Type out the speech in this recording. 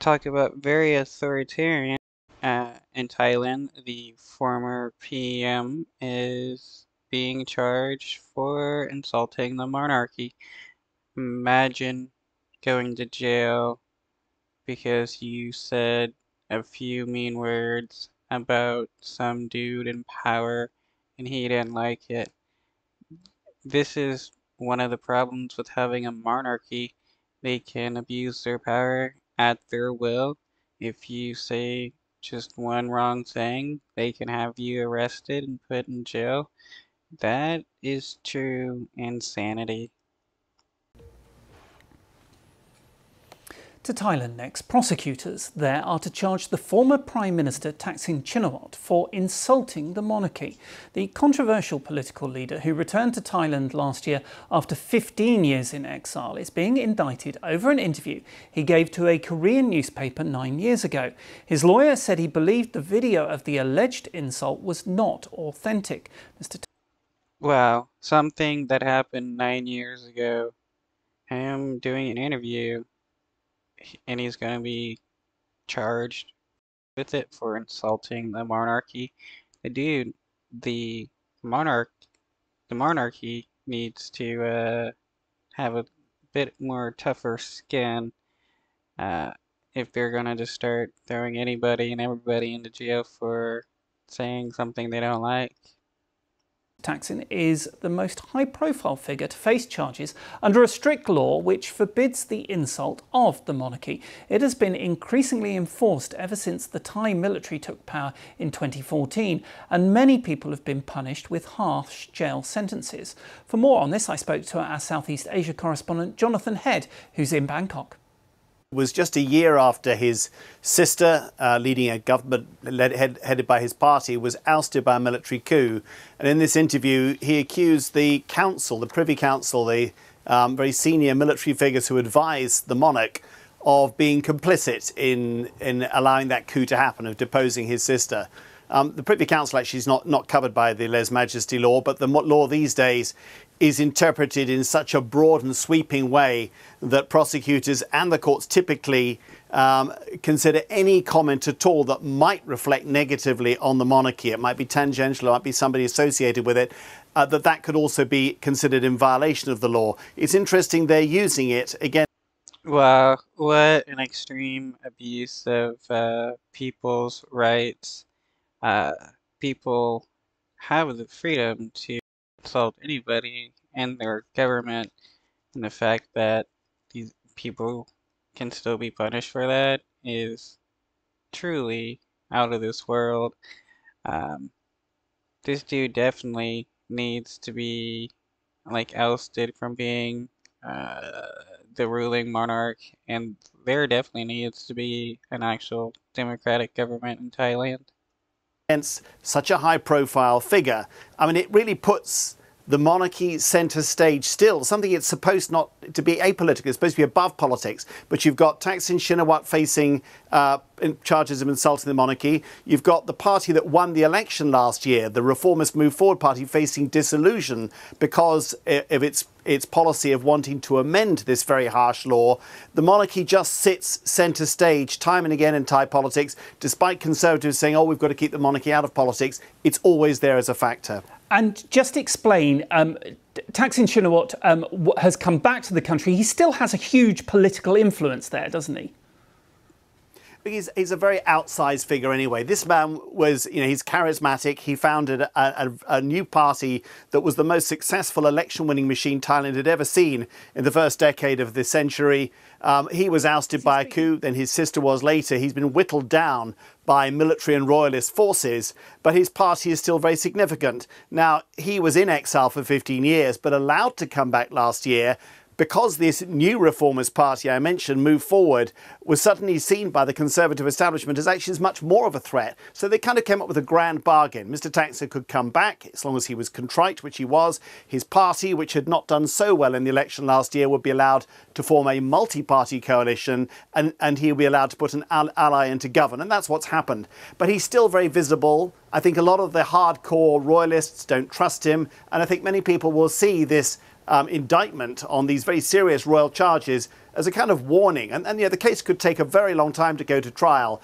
talk about very authoritarian in Thailand. The former PM is being charged for insulting the monarchy. Imagine going to jail because you said a few mean words about some dude in power and he didn't like it. This is one of the problems with having a monarchy. They can abuse their power at their will. If you say just one wrong thing, they can have you arrested and put in jail. That is true insanity. To Thailand next. Prosecutors there are to charge the former Prime Minister Thaksin Shinawatra for insulting the monarchy. The controversial political leader who returned to Thailand last year after 15 years in exile is being indicted over an interview he gave to a Korean newspaper 9 years ago. His lawyer said he believed the video of the alleged insult was not authentic. Wow, something that happened 9 years ago. Him doing an interview, and he's going to be charged with it for insulting the monarchy. The monarchy needs to have a bit more tougher skin if they're going to just start throwing anybody and everybody into jail for saying something they don't like. Thaksin is the most high-profile figure to face charges under a strict law which forbids the insult of the monarchy. It has been increasingly enforced ever since the Thai military took power in 2014, and many people have been punished with harsh jail sentences. For more on this, I spoke to our Southeast Asia correspondent Jonathan Head, who's in Bangkok. It was just a year after his sister, leading a government headed by his party, was ousted by a military coup. And in this interview, he accused the council, the Privy Council, the very senior military figures who advised the monarch, of being complicit in allowing that coup to happen, of deposing his sister. The Privy Council actually is not covered by the Lese Majeste law, but the law these days is interpreted in such a broad and sweeping way that prosecutors and the courts typically consider any comment at all that might reflect negatively on the monarchy. It might be tangential, it might be somebody associated with it, that could also be considered in violation of the law. It's interesting they're using it again. Wow, what an extreme abuse of people's rights. People have the freedom to insult anybody and their government, and the fact that these people can still be punished for that is truly out of this world. This dude definitely needs to be ousted from being the ruling monarch, and there definitely needs to be an actual democratic government in Thailand. Against such a high-profile figure, I mean, it really puts the monarchy centre stage still, something it's supposed not to be apolitical, it's supposed to be above politics. But you've got Thaksin Shinawatra facing charges of insulting the monarchy. You've got the party that won the election last year, the reformist Move Forward Party, facing dissolution because of its policy of wanting to amend this very harsh law. The monarchy just sits centre stage time and again in Thai politics. Despite conservatives saying, oh, we've got to keep the monarchy out of politics, it's always there as a factor. And just explain, Thaksin Shinawatra has come back to the country. He still has a huge political influence there, doesn't he? He's a very outsized figure anyway. This man was, he's charismatic. He founded a new party that was the most successful election-winning machine Thailand had ever seen in the first decade of this century. He was ousted by a coup, then his sister was later. He's been whittled down by military and royalist forces, but his party is still very significant. Now, he was in exile for 15 years, but allowed to come back last year, because this new reformist party I mentioned, Move Forward, was suddenly seen by the conservative establishment as actually much more of a threat. So they kind of came up with a grand bargain. Mr. Thaksin could come back as long as he was contrite, which he was. His party, which had not done so well in the election last year, would be allowed to form a multi-party coalition, and he'll be allowed to put an ally into govern. And that's what's happened. But he's still very visible. I think a lot of the hardcore royalists don't trust him. And I think many people will see this indictment on these very serious royal charges as a kind of warning. And yeah, the case could take a very long time to go to trial.